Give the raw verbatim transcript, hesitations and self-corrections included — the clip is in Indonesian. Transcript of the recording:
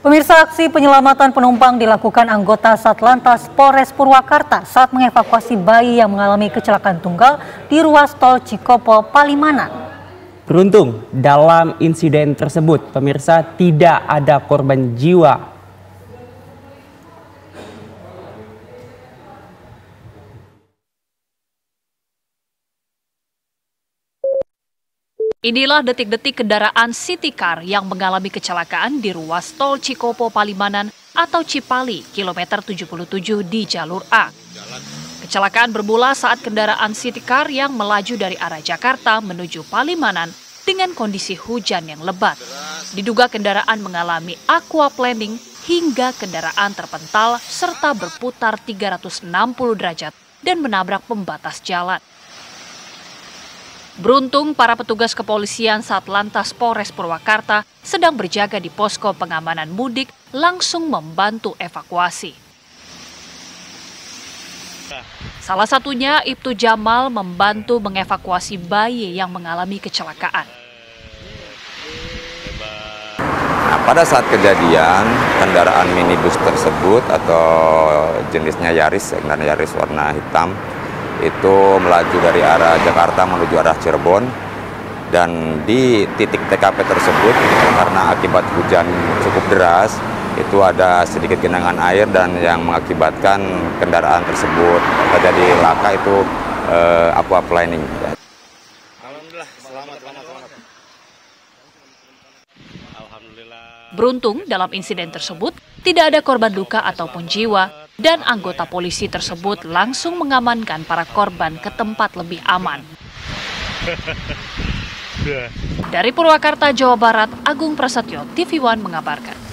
Pemirsa, aksi penyelamatan penumpang dilakukan anggota Satlantas Polres Purwakarta saat mengevakuasi bayi yang mengalami kecelakaan tunggal di ruas Tol Cikopo, Palimanan. Beruntung, dalam insiden tersebut, pemirsa, tidak ada korban jiwa. Inilah detik-detik kendaraan city car yang mengalami kecelakaan di ruas Tol Cikopo Palimanan atau Cipali, kilometer tujuh puluh tujuh di jalur A. Kecelakaan bermula saat kendaraan city car yang melaju dari arah Jakarta menuju Palimanan dengan kondisi hujan yang lebat. Diduga kendaraan mengalami aquaplaning hingga kendaraan terpental serta berputar tiga ratus enam puluh derajat dan menabrak pembatas jalan. Beruntung, para petugas kepolisian Satlantas Polres Purwakarta sedang berjaga di posko pengamanan mudik langsung membantu evakuasi. Salah satunya, I P T U Jamal membantu mengevakuasi bayi yang mengalami kecelakaan. Nah, pada saat kejadian, kendaraan minibus tersebut atau jenisnya Yaris, kendaraan Yaris warna hitam, itu melaju dari arah Jakarta menuju arah Cirebon, dan di titik T K P tersebut karena akibat hujan cukup deras itu ada sedikit genangan air dan yang mengakibatkan kendaraan tersebut terjadi laka itu eh, aquaplaning. Alhamdulillah, selamat, selamat, selamat. Alhamdulillah. Beruntung dalam insiden tersebut tidak ada korban luka ataupun jiwa, dan anggota polisi tersebut langsung mengamankan para korban ke tempat lebih aman. Dari Purwakarta, Jawa Barat, Agung Prasetyo, T V One mengabarkan.